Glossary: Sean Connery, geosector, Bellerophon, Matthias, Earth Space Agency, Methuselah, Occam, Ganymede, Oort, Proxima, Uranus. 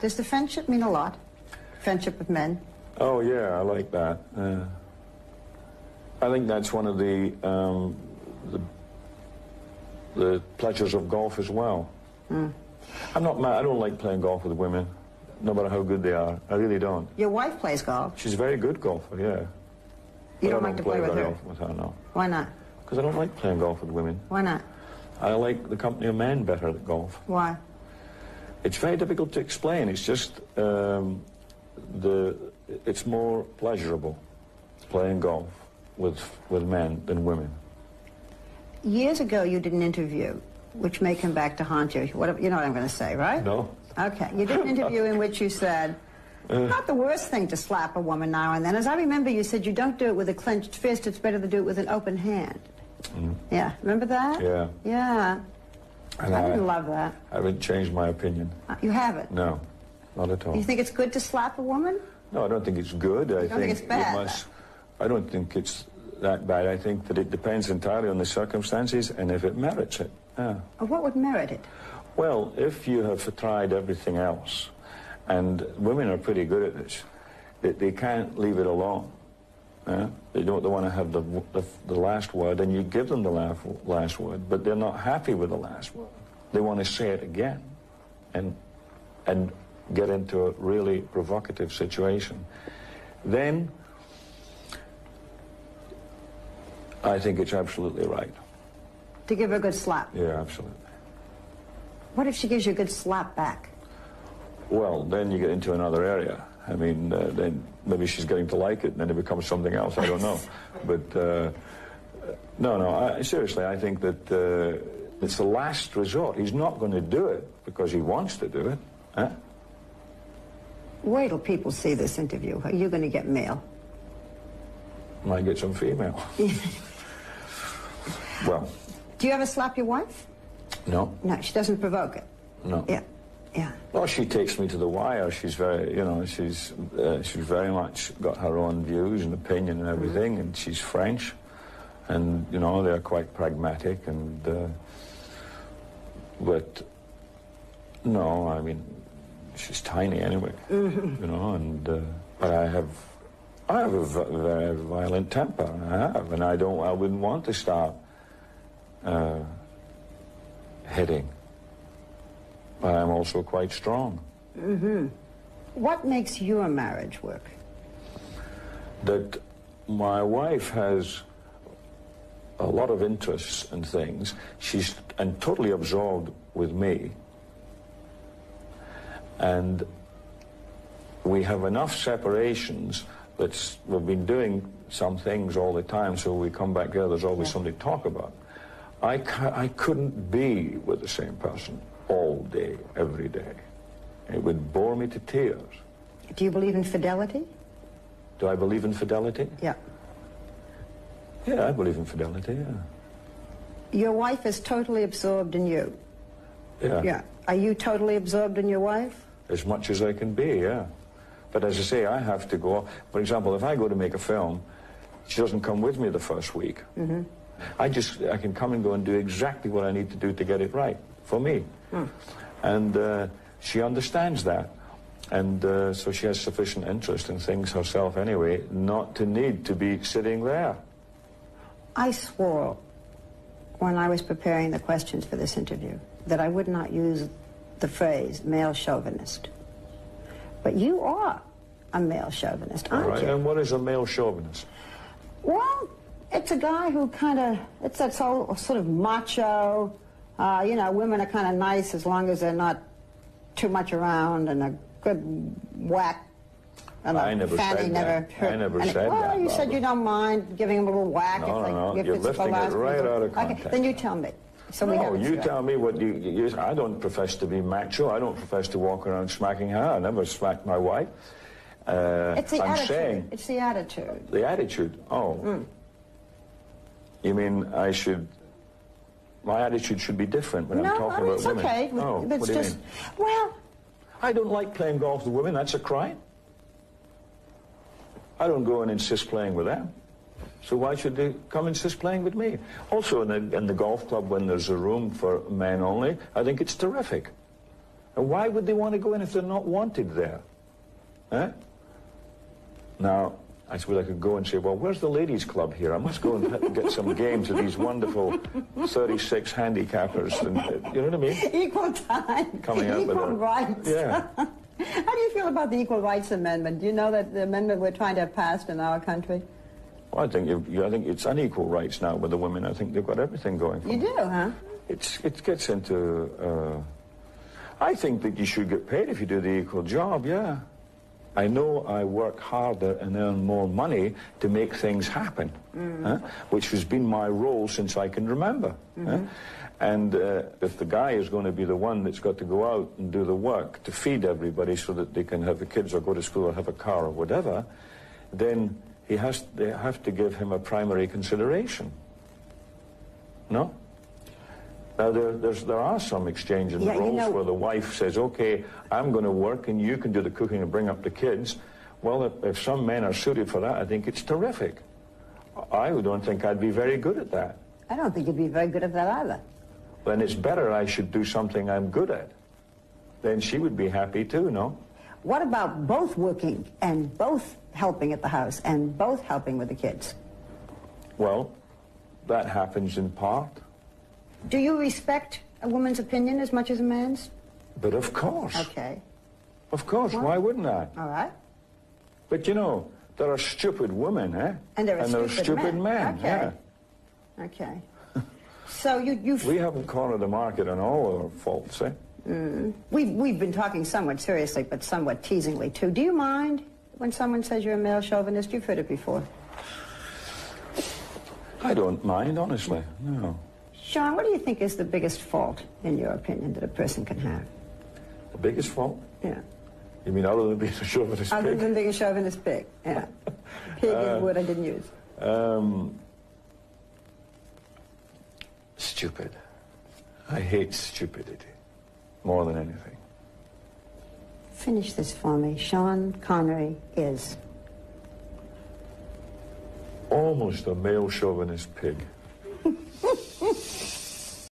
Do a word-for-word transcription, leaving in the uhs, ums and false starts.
Does the friendship mean a lot? Friendship with men? Oh, yeah, I like that. Uh, I think that's one of the, um, the, the pleasures of golf as well. Mm. I'm not mad. I don't like playing golf with women, no matter how good they are. I really don't. Your wife plays golf? She's a very good golfer, yeah. You don't, don't like to play, play with her? Golf with her, no. Why not? Because I don't like playing golf with women. Why not? I like the company of men better at golf. Why? It's very difficult to explain. It's just um, the it's more pleasurable playing golf with with men than women. Years ago, you did an interview, which may come back to haunt you. What, you know what I'm going to say, right? No. Okay. You did an interview in which you said, it's not the worst thing to slap a woman now and then. As I remember, you said you don't do it with a clenched fist. It's better to do it with an open hand. Mm. Yeah. Remember that? Yeah. Yeah. And I didn't I, love that. I haven't changed my opinion. Uh, you haven't? No, not at all. You think it's good to slap a woman? No, I don't think it's good. I don't think, think it's bad. It must, I don't think it's that bad. I think that it depends entirely on the circumstances and if it merits it. Yeah. What would merit it? Well, if you have tried everything else, and women are pretty good at this, they, they can't leave it alone. Yeah? They don't they want to have the, the, the last word, and you give them the last, last word, but they're not happy with the last word. They want to say it again and, and get into a really provocative situation. Then I think it's absolutely right. To give her a good slap? Yeah, absolutely. What if she gives you a good slap back? Well, then you get into another area. I mean, uh, then maybe she's getting to like it, and then it becomes something else. I don't know. But, uh, no, no, I, seriously, I think that uh, it's the last resort. He's not going to do it because he wants to do it. Huh? Wait till people see this interview. Are you going to get male? Might get some female. Well. Do you ever slap your wife? No. No, she doesn't provoke it? No. Yeah. Yeah. Well, she takes me to the wire. She's very, you know, she's uh, she's very much got her own views and opinion and everything, mm-hmm. and she's French, and you know they're quite pragmatic. And uh, but no, I mean, she's tiny anyway, mm-hmm. you know. And uh, but I have, I have a very violent temper. I have, and I don't. I wouldn't want to start uh, hitting. But I'm also quite strong. Mm-hmm. What makes your marriage work? That my wife has a lot of interests and things. She's and totally absorbed with me. And we have enough separations that we've been doing some things all the time, so we come back here, there's always yeah. something to talk about. I, I couldn't be with the same person all day, every day. It would bore me to tears. Do you believe in fidelity? Do I believe in fidelity? Yeah. Yeah, I believe in fidelity, yeah. Your wife is totally absorbed in you? Yeah. Yeah. Are you totally absorbed in your wife? As much as I can be, yeah. But as I say, I have to go. For example, if I go to make a film, she doesn't come with me the first week. Mm-hmm. I just, I can come and go and do exactly what I need to do to get it right. For me. Hmm. And uh, she understands that. And uh, so she has sufficient interest in things herself anyway, not to need to be sitting there. I swore when I was preparing the questions for this interview that I would not use the phrase male chauvinist. But you are a male chauvinist, aren't right. you? And what is a male chauvinist? Well, it's a guy who kind of, it's that whole sort of macho, Uh, you know, women are kind of nice as long as they're not too much around and a good whack. And I, a never fanny never hurt. I never and said it, that. I never said that. Well, you Barbara. said you don't mind giving them a little whack. No, it's like, no, no. You're lifting it right out of context. Okay, then you tell me. So no, we you tell me what you, you... I don't profess to be macho. I don't profess to walk around smacking her. I never smacked my wife. Uh, it's the I'm attitude. Saying, it's the attitude. The attitude. Oh. Mm. You mean I should... My attitude should be different when no, I'm talking I mean, about it's women. Okay. Oh, it's what do you just, mean? Well, I don't like playing golf with women. That's a crime. I don't go and insist playing with them. So why should they come insist playing with me? Also, in the, in the golf club, when there's a room for men only, I think it's terrific. And why would they want to go in if they're not wanted there? Eh? Now, I suppose I could go and say, well, where's the ladies' club here? I must go and get some game to these wonderful thirty-six handicappers. And, uh, you know what I mean? Equal time. Coming out equal with a, rights. Yeah. How do you feel about the Equal Rights Amendment? Do you know that the amendment we're trying to have passed in our country? Well, I think you, you, I think it's unequal rights now with the women. I think they've got everything going for them. You do, huh? It's, it gets into... Uh, I think that you should get paid if you do the equal job, yeah. I know I work harder and earn more money to make things happen, mm. huh? which has been my role since I can remember. Mm-hmm. huh? And uh, if the guy is going to be the one that's got to go out and do the work to feed everybody so that they can have the kids or go to school or have a car or whatever, then he has, they have to give him a primary consideration. No? Now, there, there's, there are some exchange in the yeah, roles you know, where the wife says, okay, I'm going to work and you can do the cooking and bring up the kids. Well, if, if some men are suited for that, I think it's terrific. I don't think I'd be very good at that. I don't think you'd be very good at that either. Then it's better I should do something I'm good at. Then she would be happy too, no? What about both working and both helping at the house and both helping with the kids? Well, that happens in part. Do you respect a woman's opinion as much as a man's? But of course. Okay. Of course, well, why wouldn't I? All right. But you know, there are stupid women, eh? And there are, and stupid, there are stupid men. men okay. Yeah. Okay. So you, you... We haven't cornered the market on all our faults, eh? Mm. We've, we've been talking somewhat seriously, but somewhat teasingly, too. Do you mind when someone says you're a male chauvinist? You've heard it before. I don't mind, honestly, no. Sean, what do you think is the biggest fault, in your opinion, that a person can have? The biggest fault? Yeah. You mean other than being a chauvinist pig? Other than being a chauvinist pig, yeah. Pig uh, is a word I didn't use. Um... Stupid. I hate stupidity more than anything. Finish this for me. Sean Connery is almost a male chauvinist pig.